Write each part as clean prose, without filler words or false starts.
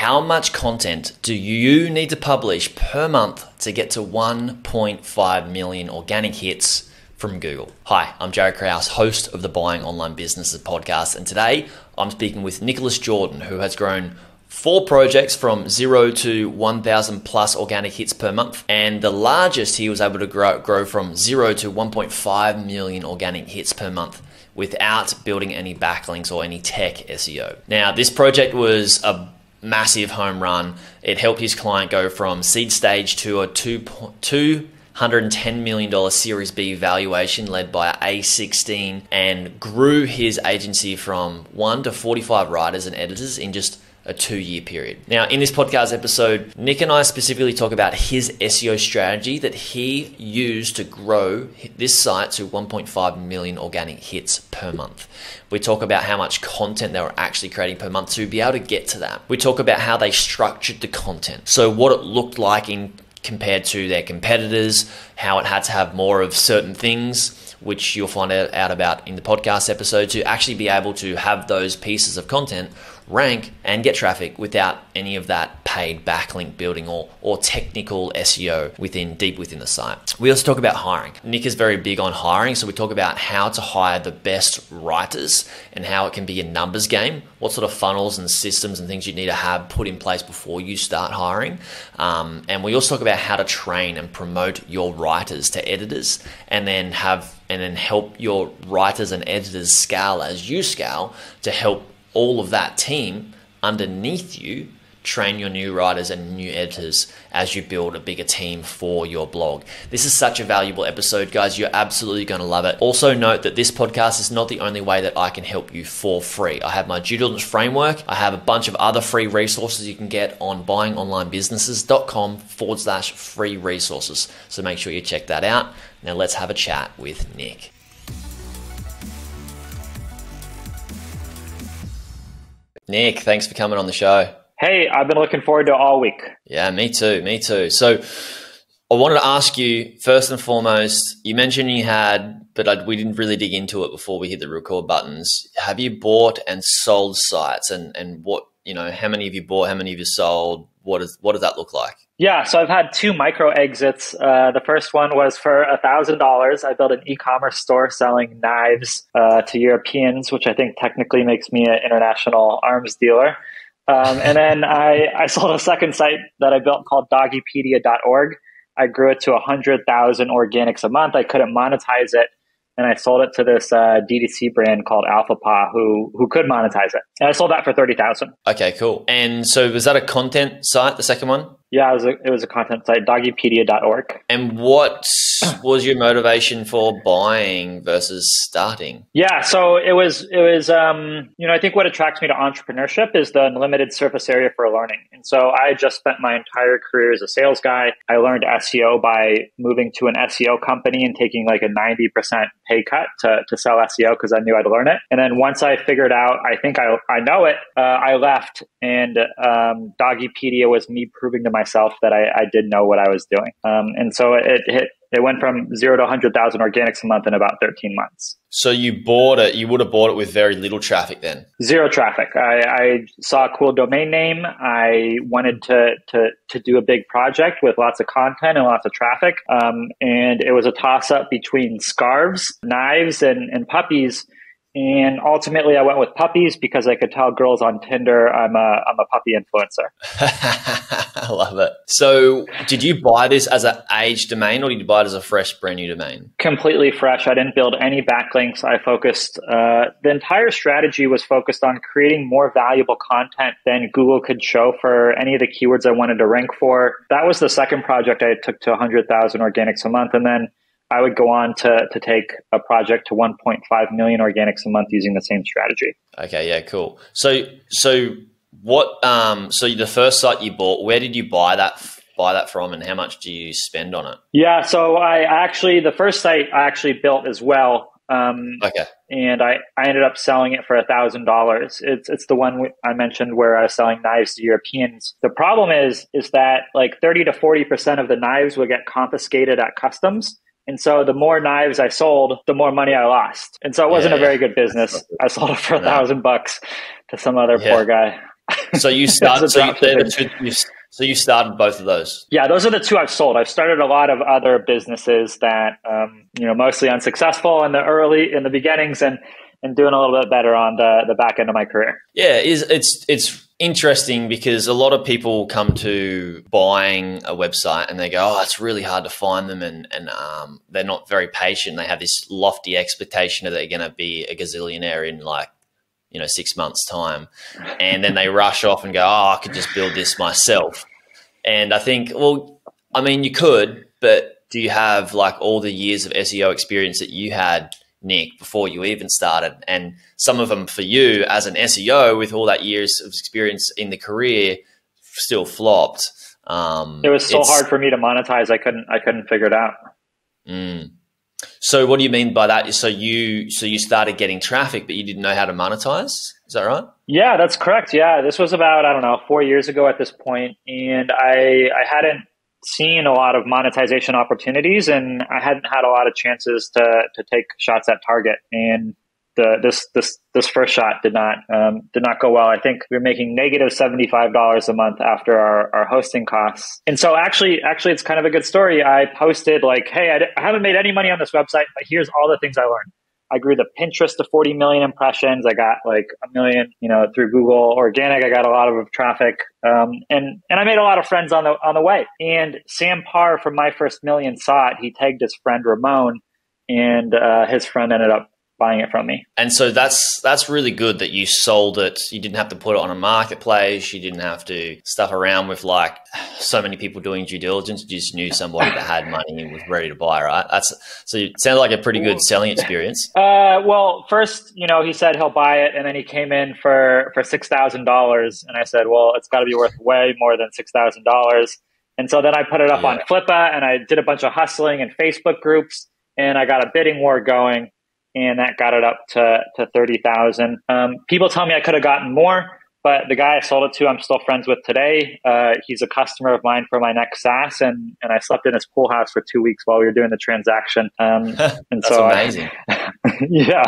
how much content do you need to publish per month to get to 1.5 million organic hits from Google? Hi, I'm Jared Krause, host of the Buying Online Businesses podcast, and today I'm speaking with Nicholas Jordan, who has grown 4 projects from 0 to 1,000 plus organic hits per month. And the largest he was able to grow from 0 to 1.5 million organic hits per month without building any backlinks or any tech SEO. Now, this project was a massive home run. It helped his client go from seed stage to a $210 million Series B valuation led by A16, and grew his agency from 1 to 45 writers and editors in just a 2-year period. Now, in this podcast episode, Nick and I specifically talk about his SEO strategy that he used to grow this site to 1.5 million organic hits per month. We talk about how much content they were actually creating per month to be able to get to that. We talk about how they structured the content, so what it looked like in compared to their competitors, how it had to have more of certain things, which you'll find out about in the podcast episode, to actually be able to have those pieces of content rank and get traffic without any of that paid backlink building or technical SEO deep within the site. We also talk about hiring. Nick is very big on hiring, so we talk about how to hire the best writers and how it can be a numbers game, what sort of funnels and systems and things you need to have put in place before you start hiring. And we also talk about how to train and promote your writers to editors, and then help your writers and editors scale as you scale, to help all of that team underneath you train your new writers and new editors as you build a bigger team for your blog. This is such a valuable episode, guys. You're absolutely going to love it. Also note that this podcast is not the only way that I can help you for free. I have my due diligence framework. I have a bunch of other free resources you can get on buyingonlinebusinesses.com/free resources. So make sure you check that out. Now let's have a chat with Nick. Nick, thanks for coming on the show. Hey, I've been looking forward to it all week. Yeah, me too. So I wanted to ask you, first and foremost, you mentioned you had, but we didn't really dig into it before we hit the record buttons. Have you bought and sold sites, and what, you know, how many have you bought, how many have you sold? What does that look like? Yeah, so I've had 2 micro exits. The first one was for $1,000. I built an e-commerce store selling knives to Europeans, which I think technically makes me an international arms dealer. And then I sold a second site that I built called doggypedia.org. I grew it to 100,000 organics a month. I couldn't monetize it, and I sold it to this DTC brand called AlphaPaw who could monetize it. And I sold that for $30,000. Okay, cool. And so was that a content site, the second one? Yeah, it was a content site, doggypedia.org. And what was your motivation for buying versus starting? Yeah, so it was you know, I think what attracts me to entrepreneurship is the unlimited surface area for learning. And so I just spent my entire career as a sales guy. I learned SEO by moving to an SEO company and taking like a 90% pay cut to sell SEO because I knew I'd learn it. And then once I figured out, I think I know it, I left, and Doggypedia was me proving to myself that I did know what I was doing. And so it went from 0 to 100,000 organics a month in about 13 months. So you bought it, you would have bought it with very little traffic then? Zero traffic. I saw a cool domain name. I wanted to do a big project with lots of content and lots of traffic. And it was a toss up between scarves, knives, and puppies. And ultimately, I went with puppies because I could tell girls on Tinder I'm a puppy influencer. I love it. So did you buy this as an aged domain, or did you buy it as a fresh, brand new domain? Completely fresh. I didn't build any backlinks. I focused, the entire strategy was focused on creating more valuable content than Google could show for any of the keywords I wanted to rank for. That was the second project I took to 100,000 organics a month. And then I would go on to take a project to 1.5 million organics a month using the same strategy. Okay, yeah, cool. So what? So the first site you bought, where did you buy that from, and how much do you spend on it? Yeah, so the first site I actually built as well. Okay. And I ended up selling it for $1,000. It's the one I mentioned where I was selling knives to Europeans. The problem is that like 30 to 40% of the knives would get confiscated at customs. And so the more knives I sold, the more money I lost. And so it wasn't a very good business. I sold it for $1,000 to some other poor guy. So you started. So you started both of those. Yeah, those are the two I've sold. I've started a lot of other businesses that mostly unsuccessful in the beginnings, and doing a little bit better on the back end of my career. Yeah, it's interesting because a lot of people come to buying a website and they go, oh, it's really hard to find them, and they're not very patient. They have this lofty expectation that they're going to be a gazillionaire in 6 months time. And then they rush off and go, oh, I could just build this myself. And I think, well, I mean, you could, but do you have all the years of SEO experience that you had, Nick, before you even started? And some of them for you as an SEO with all that years of experience in the career still flopped. It was so hard for me to monetize. I couldn't figure it out. Mm. So what do you mean by that? So you started getting traffic, but you didn't know how to monetize? Is that right? Yeah, that's correct. Yeah, this was about, I don't know, 4 years ago at this point, and I hadn't seen a lot of monetization opportunities, and I hadn't had a lot of chances to take shots at target. And this first shot did not go well. I think we were making negative $75 a month after our hosting costs. And so actually it's kind of a good story. I posted hey, I haven't made any money on this website, but here's all the things I learned. I grew the Pinterest to 40 million impressions. I got 1 million, through Google organic. I got a lot of traffic. And I made a lot of friends on the way. And Sam Parr from My First Million saw it. He tagged his friend Ramon, and his friend ended up buying it from me. And so that's really good that you sold it. You didn't have to put it on a marketplace. You didn't have to stuff around with so many people doing due diligence. You just knew somebody that had money and was ready to buy, right? So it sounded like a pretty good selling experience. Well, first, he said he'll buy it, and then he came in for $6,000, and I said, well, it's got to be worth way more than $6,000. And so then I put it up on Flippa, and I did a bunch of hustling and Facebook groups, and I got a bidding war going. And that got it up to 30,000. People tell me I could have gotten more, but the guy I sold it to, I'm still friends with today. He's a customer of mine for my next SaaS, and I slept in his pool house for 2 weeks while we were doing the transaction. And so amazing. Yeah,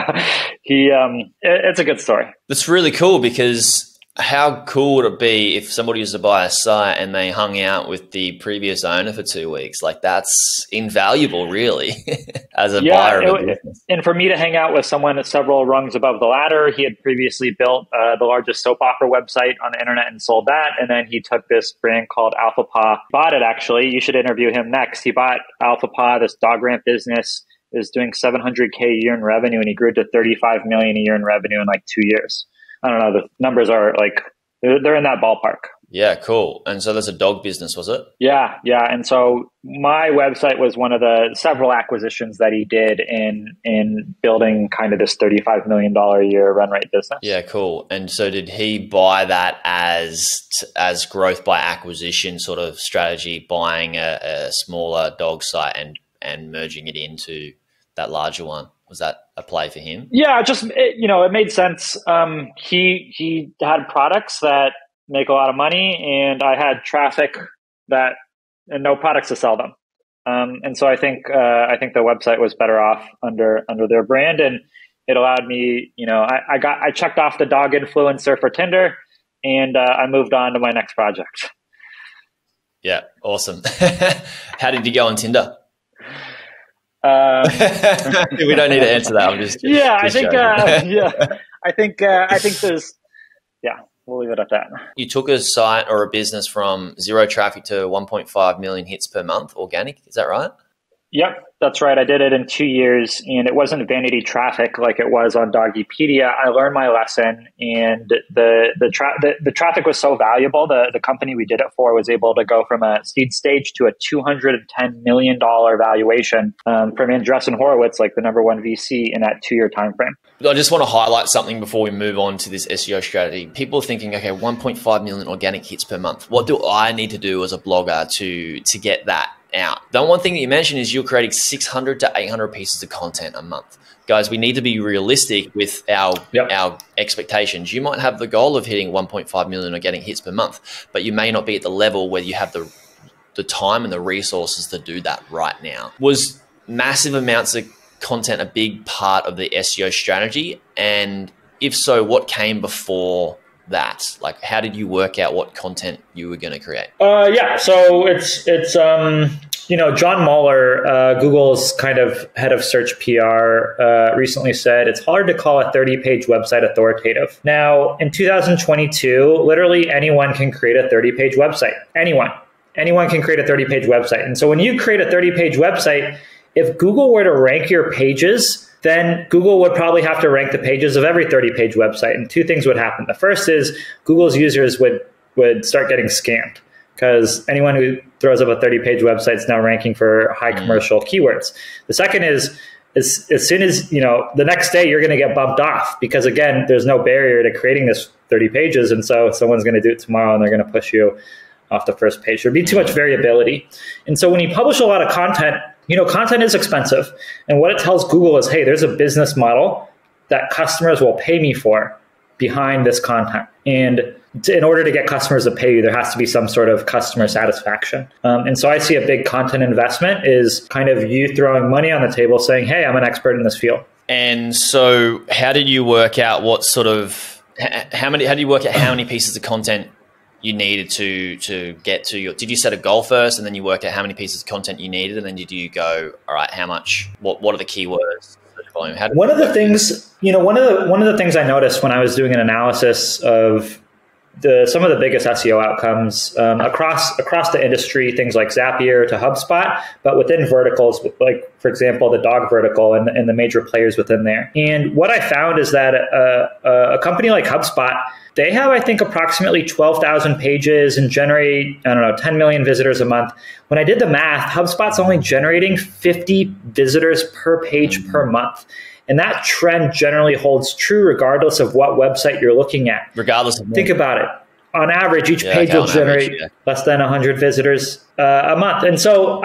it's a good story. That's really cool, because how cool would it be if somebody was to buy a site and they hung out with the previous owner for 2 weeks? That's invaluable, really, as a buyer. And for me to hang out with someone that's several rungs above the ladder, he had previously built the largest soap opera website on the internet and sold that. And then he took this brand called AlphaPaw, bought it actually. You should interview him next. He bought AlphaPaw, this dog ramp business, is doing $700K a year in revenue, and he grew to $35 million a year in revenue in 2 years. I don't know. The numbers are they're in that ballpark. Yeah, cool. And so that's a dog business, was it? Yeah. And so my website was one of the several acquisitions that he did in building kind of this $35 million a year run rate business. Yeah, cool. And so did he buy that as growth by acquisition sort of strategy, buying a smaller dog site and merging it into that larger one? Was that a play for him? Yeah, it made sense. He had products that make a lot of money, and I had traffic and no products to sell them. And so I think the website was better off under their brand, and it allowed me. I checked off the dog influencer for Tinder, and I moved on to my next project. Yeah, awesome. How did you go on Tinder? We don't need to answer that. I'm just we'll leave it at that. You took a site or a business from zero traffic to 1.5 million hits per month organic. Is that right? Yep, that's right. I did it in 2 years, and it wasn't vanity traffic like it was on Doggypedia. I learned my lesson, and the traffic was so valuable. The company we did it for was able to go from a seed stage to a $210 million valuation from Andreessen Horowitz, the #1 VC in that 2-year time frame. I just want to highlight something before we move on to this SEO strategy. People are thinking, okay, 1.5 million organic hits per month. What do I need to do as a blogger to get that out? The one thing that you mentioned is you're creating 600 to 800 pieces of content a month. Guys, we need to be realistic with our expectations. You might have the goal of hitting 1.5 million or getting hits per month, but you may not be at the level where you have the time and the resources to do that right now. Was massive amounts of content a big part of the SEO strategy? And if so, what came before that? Like, how did you work out what content you were going to create? Yeah, so it's you know, John Mueller, Google's kind of head of search PR, recently said it's hard to call a 30-page website authoritative. Now, in 2022, literally anyone can create a 30-page website. Anyone can create a 30-page website. And so when you create a 30-page website, if Google were to rank your pages, then Google would probably have to rank the pages of every 30-page website. And two things would happen. The first is Google's users would start getting scammed, because anyone who throws up a 30-page website is now ranking for high commercial keywords. The second is as soon as, you know, the next day you're going to get bumped off, because again, there's no barrier to creating this 30 pages. And so someone's going to do it tomorrow and they're going to push you off the first page. There'd be too much variability. And so when you publish a lot of content, you know, content is expensive. And what it tells Google is, hey, there's a business model that customers will pay me for behind this content. And in order to get customers to pay you, there has to be some sort of customer satisfaction. And so I see a big content investment is kind of you throwing money on the table saying, hey, I'm an expert in this field. And so how did you work out what sort of, how do you work out how many pieces of content you needed to get to your, did you set a goal first and then you work out how many pieces of content you needed? And then did you go, all right, how much, what are the keywords? One of the things, you know, one of the things I noticed when I was doing an analysis of some of the biggest SEO outcomes across the industry, things like Zapier to HubSpot, but within verticals, like, for example, the dog vertical and the major players within there. And what I found is that a company like HubSpot, they have, I think, approximately 12,000 pages and generate, I don't know, 10 million visitors a month. When I did the math, HubSpot's only generating 50 visitors per page per month. And that trend generally holds true regardless of what website you're looking at. Regardless of what. Think about it. On average, each page will generate less than 100 visitors a month. And so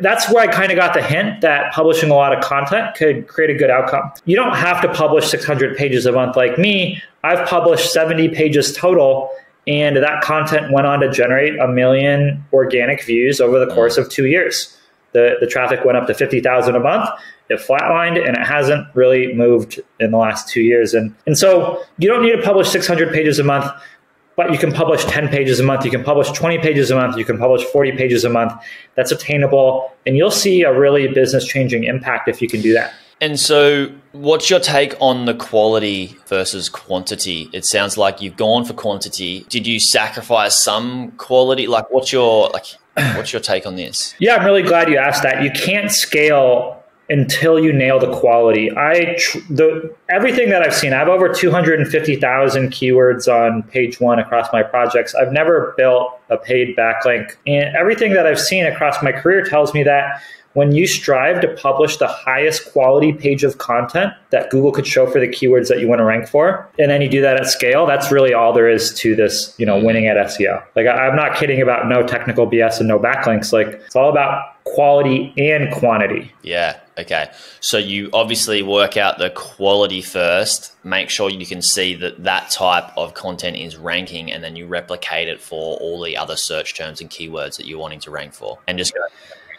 that's where I kind of got the hint that publishing a lot of content could create a good outcome. You don't have to publish 600 pages a month like me. I've published 70 pages total, and that content went on to generate 1 million organic views over the course of 2 years. The traffic went up to 50,000 a month. It flatlined, and it hasn't really moved in the last 2 years. And so you don't need to publish 600 pages a month, but you can publish 10 pages a month. You can publish 20 pages a month. You can publish 40 pages a month. That's attainable. And you'll see a really business-changing impact if you can do that. And so what's your take on the quality versus quantity? It sounds like you've gone for quantity. Did you sacrifice some quality? Like, what's your take on this? Yeah, I'm really glad you asked that. You can't scale until you nail the quality. Everything that I've seen, I have over 250,000 keywords on page one across my projects. I've never built a paid backlink. And everything that I've seen across my career tells me that when you strive to publish the highest quality page of content that Google could show for the keywords that you want to rank for, and then you do that at scale, that's really all there is to this, you know, winning at SEO. Like, I'm not kidding about no technical BS and no backlinks. Like, it's all about quality and quantity. Yeah. Okay. So you obviously work out the quality first, make sure you can see that that type of content is ranking, and then you replicate it for all the other search terms and keywords that you're wanting to rank for, and just go.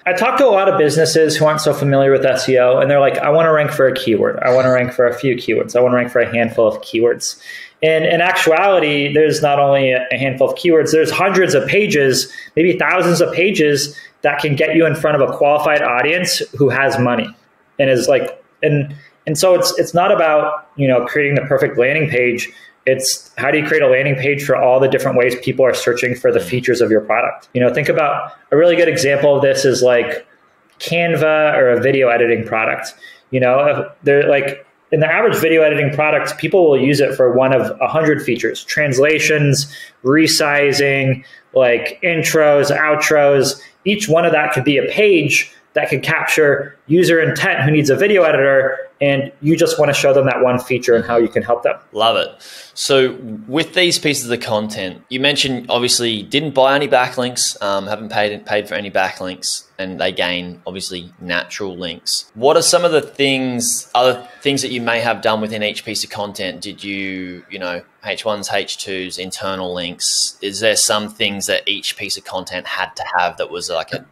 I talk to a lot of businesses who aren't so familiar with SEO, and they're like, I want to rank for a keyword. I want to rank for a few keywords. I want to rank for a handful of keywords. And in actuality, there's not only a handful of keywords, there's hundreds of pages, maybe thousands of pages that can get you in front of a qualified audience who has money. And is like, and so it's not about, you know, creating the perfect landing page. It's how do you create a landing page for all the different ways people are searching for the features of your product? You know, think about a really good example of this is like Canva or a video editing product. You know, they're like in the average video editing product, people will use it for one of 100 features: translations, resizing, like intros, outros. Each one of that could be a page that could capture user intent who needs a video editor, and you just want to show them that one feature and how you can help them. Love it. So with these pieces of content, you mentioned obviously didn't buy any backlinks, haven't paid for any backlinks, and they gain obviously natural links. What are some of the things, other things that you may have done within each piece of content? Did you, you know, H1s, H2s, internal links? Is there some things that each piece of content had to have that was like a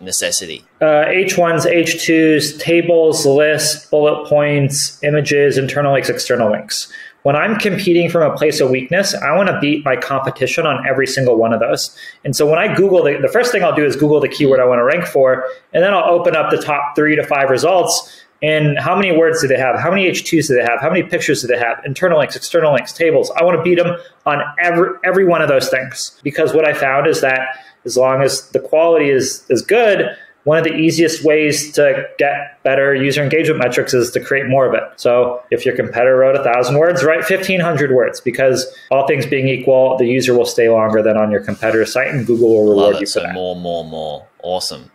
necessity? H1s, H2s, tables, lists, bullet points, images, internal links, external links. When I'm competing from a place of weakness, I want to beat my competition on every single one of those. And so when I Google, the first thing I'll do is Google the keyword I want to rank for, and then I'll open up the top 3 to 5 results. And how many words do they have? How many H2s do they have? How many pictures do they have? Internal links, external links, tables. I want to beat them on every one of those things. Because what I found is that as long as the quality is good, one of the easiest ways to get better user engagement metrics is to create more of it. So if your competitor wrote 1,000 words, write 1,500 words, because all things being equal, the user will stay longer than on your competitor's site, and Google will reward you for that. More. Awesome.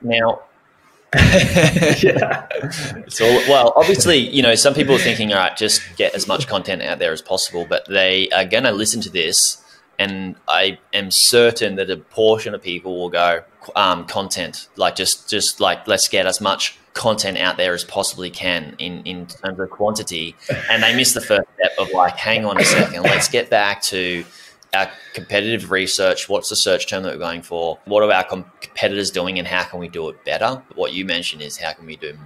Now, yeah. So, well, obviously, you know, some people are thinking, all right, just get as much content out there as possible, but they are going to listen to this. And I am certain that a portion of people will go, content, like just like, let's get as much content out there as possibly can in terms of quantity. And they miss the first step of like, hang on a second, let's get back to our competitive research. What's the search term that we're going for? What are our competitors doing, and how can we do it better? What you mentioned is how can we do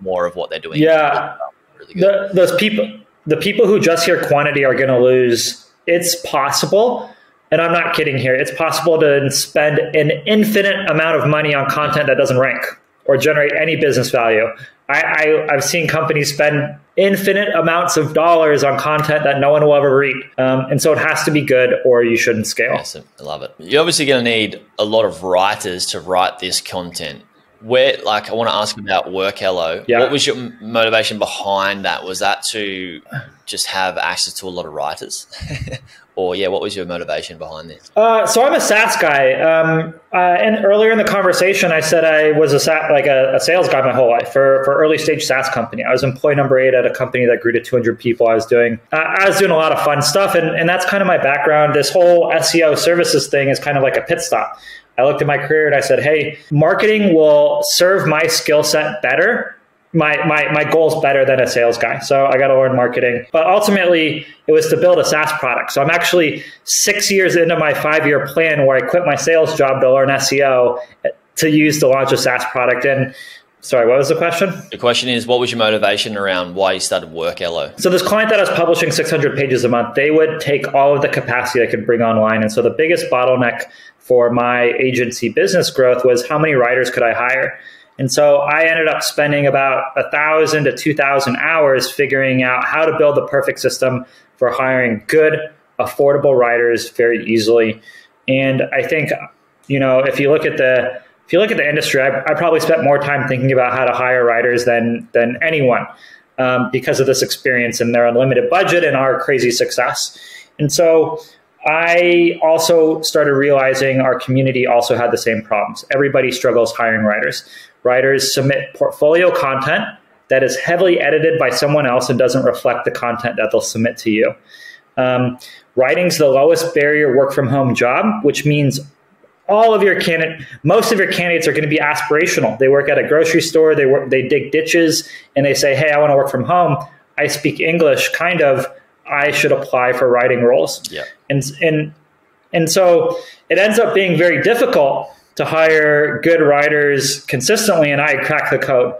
more of what they're doing? Yeah, really good. The people who just hear quantity are going to lose. It's possible, and I'm not kidding here, it's possible to spend an infinite amount of money on content that doesn't rank or generate any business value. I've seen companies spend infinite amounts of dollars on content that no one will ever read. And so it has to be good, or you shouldn't scale. Awesome. I love it. You're obviously going to need a lot of writers to write this content. Where, like, I want to ask about Workello. Yeah. What was your motivation behind that? Was that to just have access to a lot of writers? Or, yeah, what was your motivation behind this? So I'm a SaaS guy. And earlier in the conversation, I said I was a sales guy my whole life for early stage SaaS company. I was employee number 8 at a company that grew to 200 people. I was doing a lot of fun stuff. And that's kind of my background. This whole SEO services thing is kind of like a pit stop. I looked at my career and I said, hey, marketing will serve my skill set better. My goals better than a sales guy. So I got to learn marketing. But ultimately, it was to build a SaaS product. So I'm actually 6 years into my 5-year plan where I quit my sales job to learn SEO to use to launch a SaaS product. And sorry, what was the question? The question is, what was your motivation around why you started Workello? So this client that I was publishing 600 pages a month, they would take all of the capacity I could bring online. And so the biggest bottleneck for my agency business growth was how many writers could I hire? And so I ended up spending about 1,000 to 2,000 hours figuring out how to build the perfect system for hiring good, affordable writers very easily. And I think, you know, if you look at the industry, I probably spent more time thinking about how to hire writers than anyone because of this experience and their unlimited budget and our crazy success. And so I also started realizing our community also had the same problems. Everybody struggles hiring writers. Writers submit portfolio content that is heavily edited by someone else and doesn't reflect the content that they'll submit to you. Writing's the lowest barrier work from home job, which means most of your candidates are going to be aspirational. They work at a grocery store, they dig ditches, and they say, hey, I want to work from home. I speak English, kind of. I should apply for writing roles. Yeah. And so it ends up being very difficult to hire good writers consistently, and I cracked the code.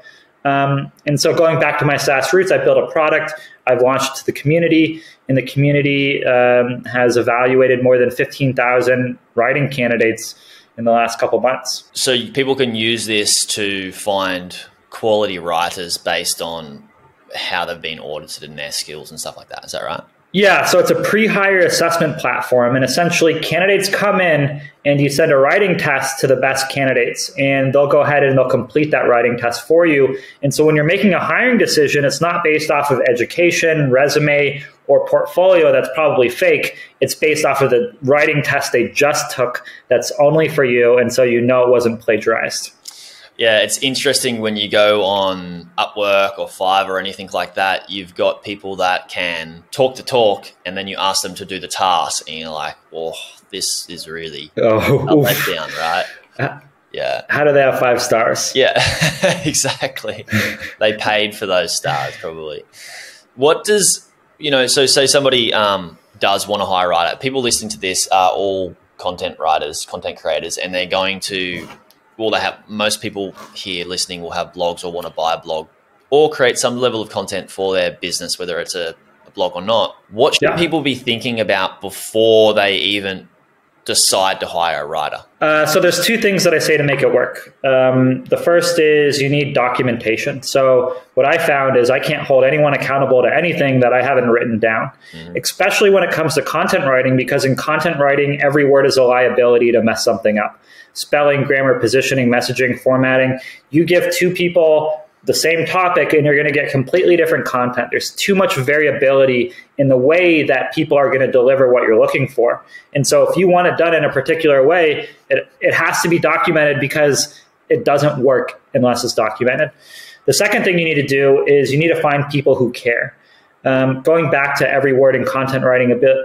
And so going back to my SaaS roots, I built a product, I've launched to the community, and the community has evaluated more than 15,000 writing candidates in the last couple months. So people can use this to find quality writers based on how they've been audited and their skills and stuff like that. Is that right? Yeah, so it's a pre-hire assessment platform, and essentially candidates come in and you send a writing test to the best candidates, and they'll go ahead and they'll complete that writing test for you. And so when you're making a hiring decision, it's not based off of education, resume, or portfolio. That's probably fake. It's based off of the writing test they just took that's only for you, and so you know it wasn't plagiarized. Yeah, it's interesting when you go on Upwork or Fiverr or anything like that, you've got people that can talk the talk, and then you ask them to do the task, and you're like, oh, this is really a letdown, right? Yeah. How do they have 5 stars? Yeah, exactly. They paid for those stars probably. What does, you know, so say somebody does want to hire a writer. People listening to this are all content writers, content creators, and they're going to... Well, most people here listening will have blogs or want to buy a blog or create some level of content for their business, whether it's a blog or not, what should people be thinking about before they even decide to hire a writer? So there's two things that I say to make it work. The first is you need documentation. So what I found is I can't hold anyone accountable to anything that I haven't written down, especially when it comes to content writing, because in content writing, every word is a liability to mess something up. Spelling, grammar, positioning, messaging, formatting. You give two people the same topic and you're going to get completely different content. There's too much variability in the way that people are going to deliver what you're looking for. And so if you want it done in a particular way, it has to be documented, because it doesn't work unless it's documented. The second thing you need to do is you need to find people who care. Going back to every word in content writing a bit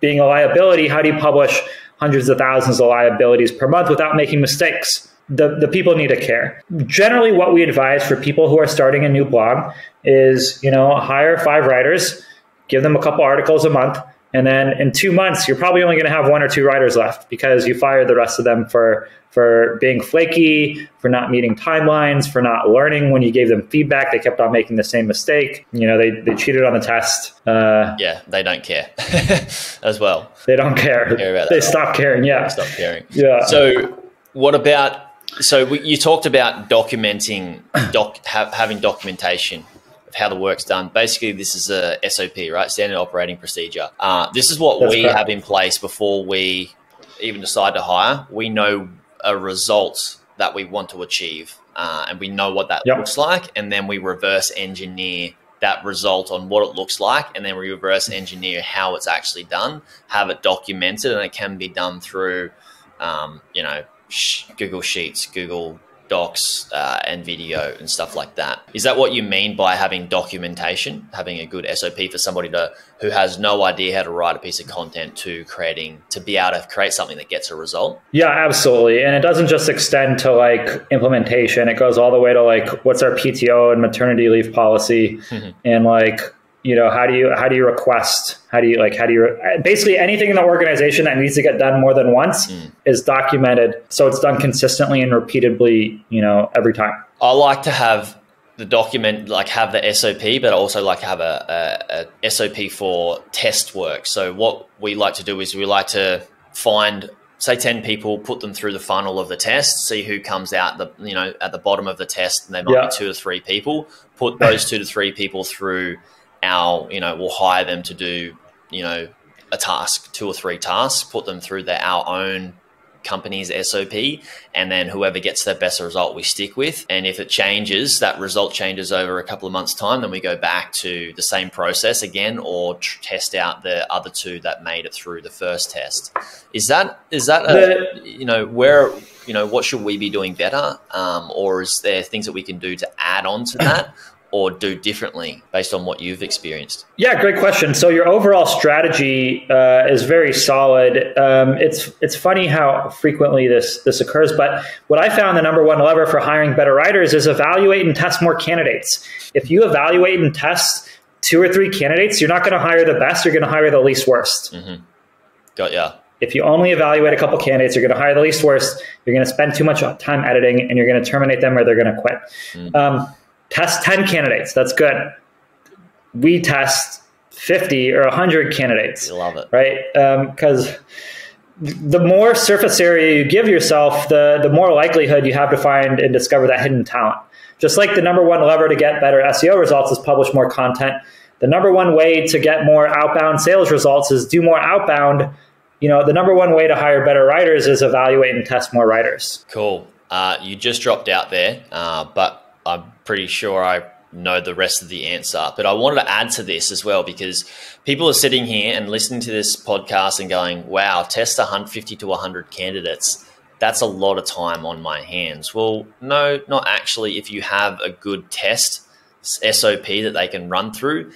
being a liability, how do you publish hundreds of thousands of liabilities per month without making mistakes? The people need to care. Generally, what we advise for people who are starting a new blog is, you know, hire 5 writers, give them a couple articles a month, and then in 2 months, you're probably only going to have 1 or 2 writers left, because you fired the rest of them for being flaky, for not meeting timelines, for not learning. When you gave them feedback, they kept on making the same mistake. You know, they cheated on the test. Yeah, they don't care as well. They don't care. Don't care about that. They stop caring. Yeah, stop caring. Yeah. So what about? So you talked about documenting, having documentation of how the work's done. Basically, this is a SOP, right? Standard operating procedure. This is what we have in place before we even decide to hire. We know a result that we want to achieve, and we know what that looks like. And then we reverse engineer that result on what it looks like, and then we reverse engineer how it's actually done, have it documented, and it can be done through, you know, Google Sheets, Google Docs, and video and stuff like that. Is that what you mean by having documentation, having a good SOP for somebody who has no idea how to write a piece of content to be able to create something that gets a result? Yeah, absolutely. And it doesn't just extend to like implementation. It goes all the way to like, what's our PTO and maternity leave policy? And like, you know, basically anything in the organization that needs to get done more than once is documented. So it's done consistently and repeatedly, you know, every time. I like to have the document, like have the SOP, but I also like to have a SOP for test work. So what we like to do is we like to find, say, 10 people, put them through the funnel of the test, see who comes out at the bottom of the test, and they might be 2 or 3 people, put those 2 to 3 people through our, we'll hire them to do, a task, 2 or 3 tasks, put them through our own company's SOP, and then whoever gets the best result we stick with. And if it changes, that result changes over a couple of months' time, then we go back to the same process again, or test out the other 2 that made it through the first test. What should we be doing better? Or is there things that we can do to add on to that? Or do differently based on what you've experienced? Yeah, great question. So your overall strategy is very solid. It's funny how frequently this occurs, but what I found the #1 lever for hiring better writers is evaluate and test more candidates. If you evaluate and test 2 or 3 candidates, you're not going to hire the best, you're going to hire the least worst. Got ya. If you only evaluate a couple candidates, you're going to hire the least worst, you're going to spend too much time editing, and you're going to terminate them or they're going to quit. Test 10 candidates. That's good. We test 50 or 100 candidates. You love it. Right? Because the more surface area you give yourself, the more likelihood you have to find and discover that hidden talent. Just like the #1 lever to get better SEO results is publish more content, the #1 way to get more outbound sales results is do more outbound. You know, the #1 way to hire better writers is evaluate and test more writers. Cool. You just dropped out there, but I'm pretty sure I know the rest of the answer, but I wanted to add to this as well, because people are sitting here and listening to this podcast and going, wow, test 150 to 100 candidates. That's a lot of time on my hands. Well, no, not actually. If you have a good test SOP that they can run through,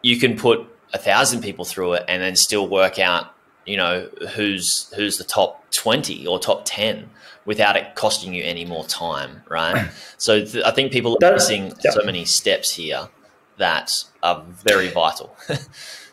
you can put 1,000 people through it and then still work out, who's the top 20 or top 10 without it costing you any more time, right? So I think people are missing so many steps here that are very vital.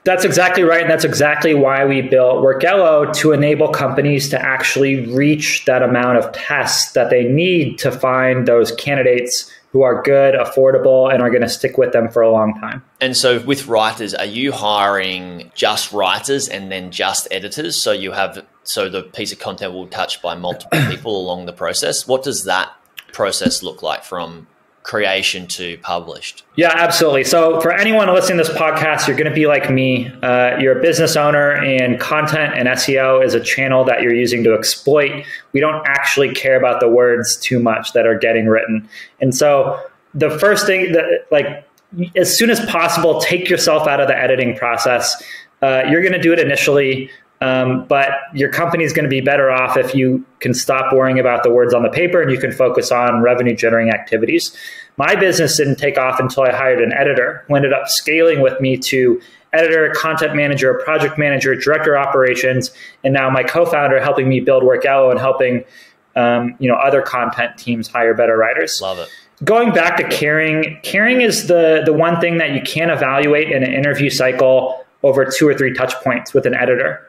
That's exactly right. And that's exactly why we built Workello, to enable companies to actually reach that amount of tests that they need to find those candidates who are good, affordable, and are going to stick with them for a long time. And so with writers, are you hiring just writers and then just editors? So you have, so the piece of content will touch by multiple people along the process. What does that process look like from creation to published? Yeah, absolutely. So for anyone listening to this podcast, you're going to be like me. You're a business owner, and content and SEO is a channel that you're using to exploit. We don't actually care about the words too much that are getting written. And so the first thing that, like, as soon as possible, take yourself out of the editing process. You're going to do it initially, but your company is going to be better off if you can stop worrying about the words on the paper and you can focus on revenue generating activities. My business didn't take off until I hired an editor who ended up scaling with me to editor, content manager, project manager, director of operations, and now my co-founder helping me build Workello and helping other content teams hire better writers. Love it. Going back to caring is the one thing that you can't evaluate in an interview cycle over 2 or 3 touch points with an editor.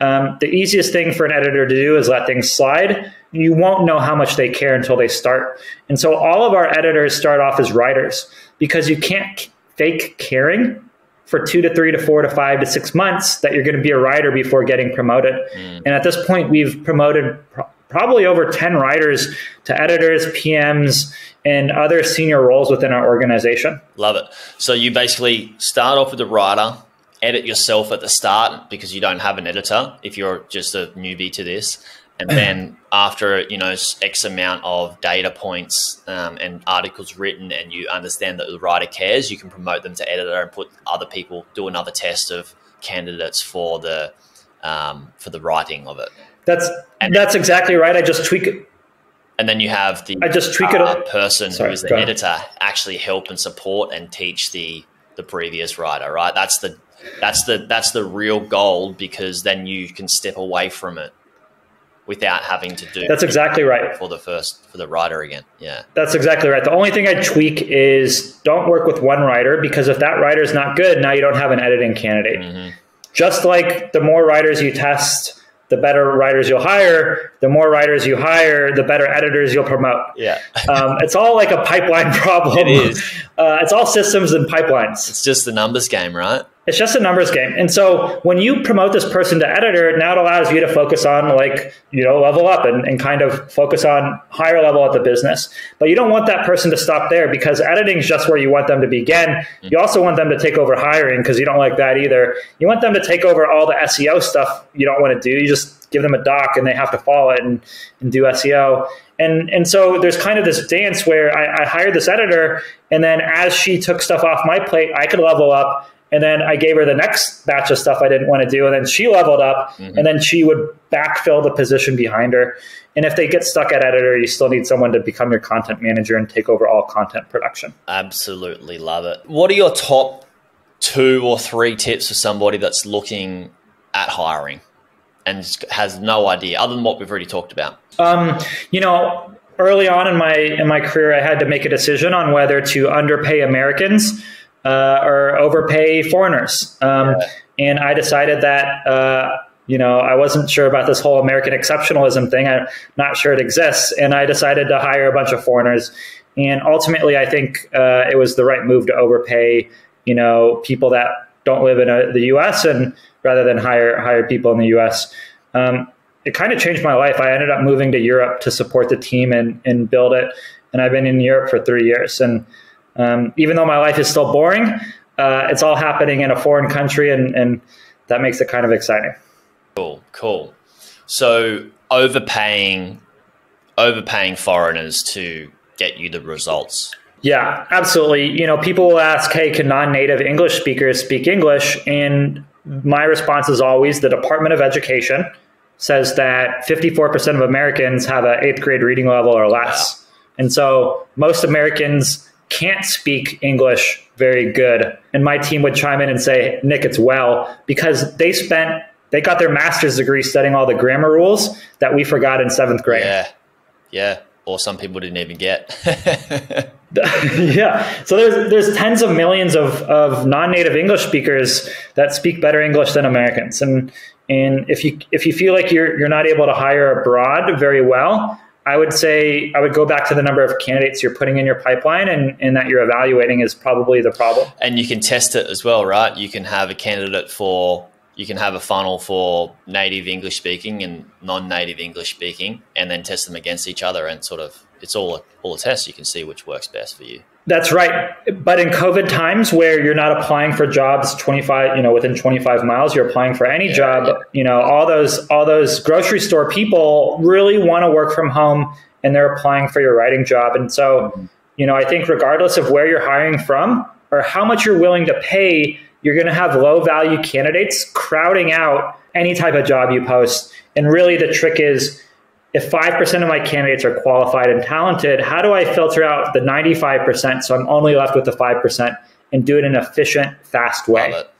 The easiest thing for an editor to do is let things slide. You won't know how much they care until they start. And so all of our editors start off as writers because you can't fake caring for 2 to 3 to 4 to 5 to 6 months that you're going to be a writer before getting promoted. And at this point, we've promoted probably over 10 writers to editors, PMs, and other senior roles within our organization. Love it. So you basically start off with a writer, edit yourself at the start because you don't have an editor if you're just a newbie to this. And then after, X amount of data points and articles written, and you understand that the writer cares, you can promote them to editor and put other people, do another test of candidates for the writing of it. That's exactly right. I just tweak it. And then you have the person who is the editor actually help and support and teach the previous writer, right? That's the real goal, because then you can step away from it without having to do. That's exactly right. For the writer again. Yeah. That's exactly right. The only thing I'd tweak is don't work with one writer, because if that writer is not good, now you don't have an editing candidate. Mm-hmm. Just like the more writers you test, the better writers you'll hire. The more writers you hire, the better editors you'll promote. Yeah. It's all like a pipeline problem. It is. It's all systems and pipelines. It's just the numbers game, right? It's just a numbers game. And so when you promote this person to editor, now it allows you to focus on level up and kind of focus on higher level at the business. But you don't want that person to stop there, because editing is just where you want them to begin. Mm-hmm. You also want them to take over hiring, because you don't like that either. You want them to take over all the SEO stuff you don't want to do. You just give them a doc and they have to follow it and do SEO. And so there's kind of this dance where I hired this editor, and then as she took stuff off my plate, I could level up. And then I gave her the next batch of stuff I didn't want to do. And then she leveled up, mm-hmm. and then she would backfill the position behind her. And if they get stuck at editor, you still need someone to become your content manager and take over all content production. Absolutely love it. What are your top 2 or 3 tips for somebody that's looking at hiring and has no idea other than what we've already talked about? Early on in my career, I had to make a decision on whether to underpay Americans or overpay foreigners. And I decided that, I wasn't sure about this whole American exceptionalism thing. I'm not sure it exists. And I decided to hire a bunch of foreigners. And ultimately, I think it was the right move to overpay, people that don't live in the U.S. and rather than hire people in the U.S. It kind of changed my life. I ended up moving to Europe to support the team and build it. And I've been in Europe for 3 years. And even though my life is still boring, it's all happening in a foreign country, and that makes it kind of exciting. Cool. So overpaying foreigners to get you the results. Yeah, absolutely. People will ask, hey, can non-native English speakers speak English? And my response is always the Department of Education says that 54% of Americans have an 8th grade reading level or less. Wow. And so most Americans can't speak English very good. And my team would chime in and say, Nick, it's well, because they got their master's degree studying all the grammar rules that we forgot in 7th grade. Yeah. Or some people didn't even get. Yeah. So there's tens of millions of non-native English speakers that speak better English than Americans. And if you feel like you're not able to hire abroad very well, I would say I would go back to the number of candidates you're putting in your pipeline and that you're evaluating is probably the problem. And you can test it as well, right? You can have a candidate for, you can have a funnel for native English speaking and non-native English speaking, and then test them against each other and sort of, it's all a test. You can see which works best for you. That's right. But in COVID times where you're not applying for jobs within 25 miles, you're applying for any job, all those grocery store people really want to work from home and they're applying for your writing job. And so, I think regardless of where you're hiring from or how much you're willing to pay, you're going to have low value candidates crowding out any type of job you post. And really the trick is, if 5% of my candidates are qualified and talented, how do I filter out the 95% so I'm only left with the 5% and do it in an efficient, fast way? Love it.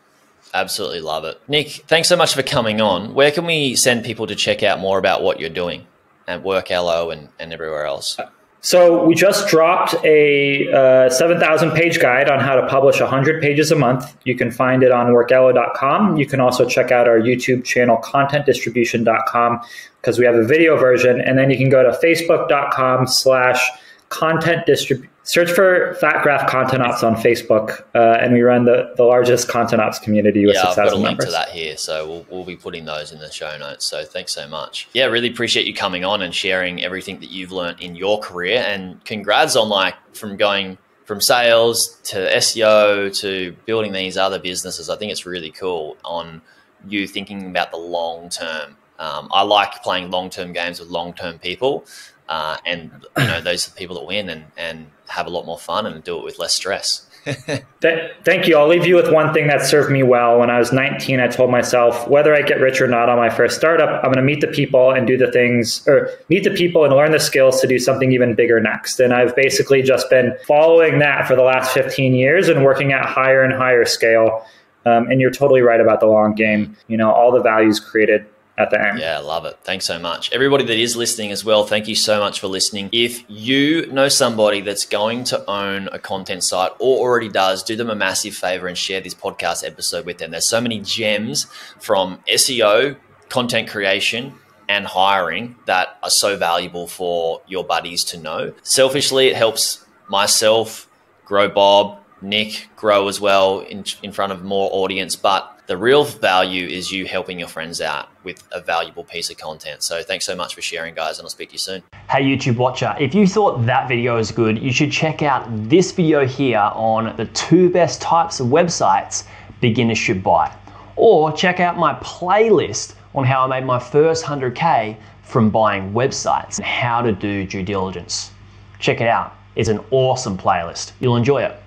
Absolutely love it. Nick, thanks so much for coming on. Where can we send people to check out more about what you're doing at Workello and everywhere else? So we just dropped a 7,000-page guide on how to publish 100 pages a month. You can find it on workello.com. You can also check out our YouTube channel, contentdistribution.com, because we have a video version. And then you can go to facebook.com/contentdistribution. Search for Fat Graph Content Ops on Facebook, and we run the largest content ops community with 6,000 members. I've got a link to that here, so we'll be putting those in the show notes. So thanks so much. Yeah, really appreciate you coming on and sharing everything that you've learned in your career, and congrats on from going from sales to SEO to building these other businesses. I think it's really cool on you thinking about the long term. I like playing long-term games with long-term people. And those are the people that win and have a lot more fun and do it with less stress. Thank you. I'll leave you with one thing that served me well. When I was 19, I told myself, whether I get rich or not on my first startup, I'm going to meet the people and learn the skills to do something even bigger next. And I've basically just been following that for the last 15 years and working at higher and higher scale. And you're totally right about the long game. All the values created at the end. Yeah, I love it. Thanks so much. Everybody that is listening as well, thank you so much for listening. If you know somebody that's going to own a content site or already does, do them a massive favor and share this podcast episode with them. There's so many gems from SEO, content creation, and hiring that are so valuable for your buddies to know. Selfishly, it helps myself grow, Bob, Nick grow as well in front of more audience, but the real value is you helping your friends out with a valuable piece of content. So thanks so much for sharing, guys, and I'll speak to you soon. Hey, YouTube watcher, if you thought that video was good, you should check out this video here on the 2 best types of websites beginners should buy. Or check out my playlist on how I made my first 100K from buying websites and how to do due diligence. Check it out. It's an awesome playlist. You'll enjoy it.